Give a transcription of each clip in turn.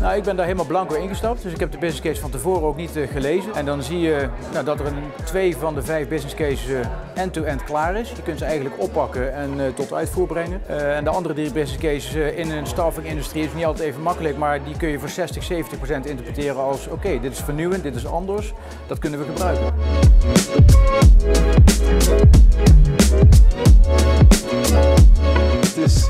Nou, ik ben daar helemaal blanco ingestapt, dus ik heb de business case van tevoren ook niet gelezen. En dan zie je dat er 2 van de 5 business cases end-to-end klaar is. Je kunt ze eigenlijk oppakken en tot uitvoer brengen. En de andere 3 business cases in een staffing-industrie is niet altijd even makkelijk, maar die kun je voor 60-70% interpreteren als oké, dit is vernieuwend, dit is anders, dat kunnen we gebruiken.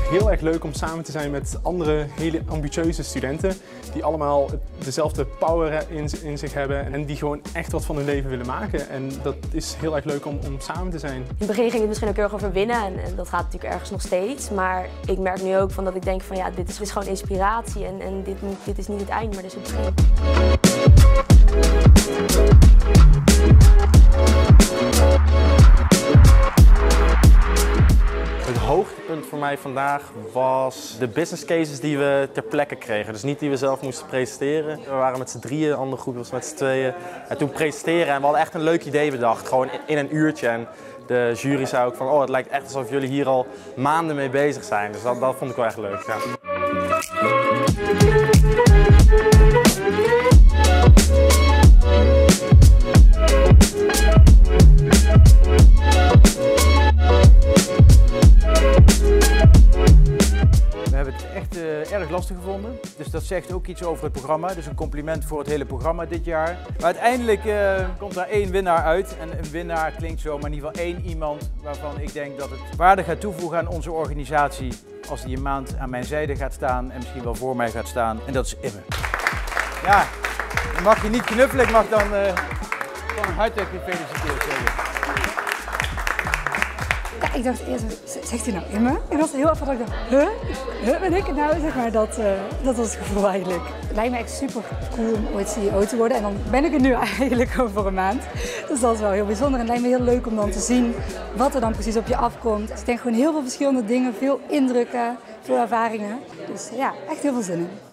Heel erg leuk om samen te zijn met andere hele ambitieuze studenten die allemaal dezelfde power in zich hebben en die gewoon echt wat van hun leven willen maken. En dat is heel erg leuk om samen te zijn. In het begin ging het misschien ook heel erg over winnen en dat gaat natuurlijk ergens nog steeds. Maar ik merk nu ook dat ik denk van ja, dit is gewoon inspiratie en dit is niet het eind, maar dit is het begin. Hoogtepunt voor mij vandaag was de business cases die we ter plekke kregen. Dus niet die we zelf moesten presenteren. We waren met z'n drieën, een andere groep was met z'n tweeën. En toen presteren en we hadden echt een leuk idee bedacht. Gewoon in een uurtje. En de jury zei ook van, oh, het lijkt echt alsof jullie hier al maanden mee bezig zijn. Dus dat vond ik wel echt leuk. Ja. Erg lastig gevonden. Dus dat zegt ook iets over het programma. Dus een compliment voor het hele programma dit jaar. Maar uiteindelijk komt daar 1 winnaar uit. En een winnaar klinkt zo, maar in ieder geval 1 iemand waarvan ik denk dat het waarde gaat toevoegen aan onze organisatie. Als die een maand aan mijn zijde gaat staan en misschien wel voor mij gaat staan. En dat is Imme. Ja, dan mag je niet knuffelen. Ik mag dan van harte gefeliciteerd zeggen. Ja, ik dacht eerst, zegt hij nou Imme? Ik was heel even dat ik dacht, huh, ben ik? Nou, zeg maar, dat was het gevoel eigenlijk. Het lijkt me echt super cool om ooit CEO te worden en dan ben ik er nu eigenlijk over een maand. Dus dat is wel heel bijzonder en het lijkt me heel leuk om dan te zien wat er dan precies op je afkomt. Dus ik denk gewoon heel veel verschillende dingen, veel indrukken, veel ervaringen. Dus ja, echt heel veel zin in.